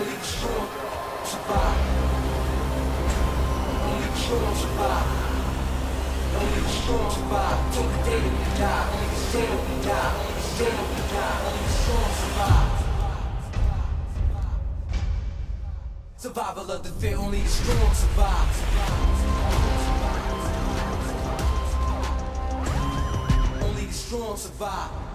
Only the strong survive. Survival of the fit, only the strong survive. Only the strong survive.